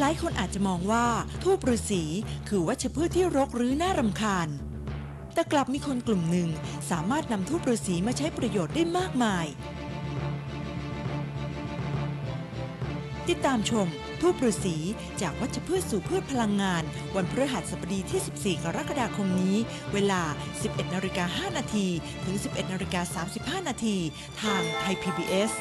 หลายคนอาจจะมองว่าธูปฤาษีคือวัชพืชที่รกหรือน่ารำคาญแต่กลับมีคนกลุ่มหนึ่งสามารถนำธูปฤาษีมาใช้ประโยชน์ได้มากมายติดตามชมธูปฤาษีจากวัชพืชสู่พืชพลังงานวันพฤหัสบดีที่14 กรกฎาคมนี้เวลา 11:05 น.ถึง 11:35 น.ทางไทย PBS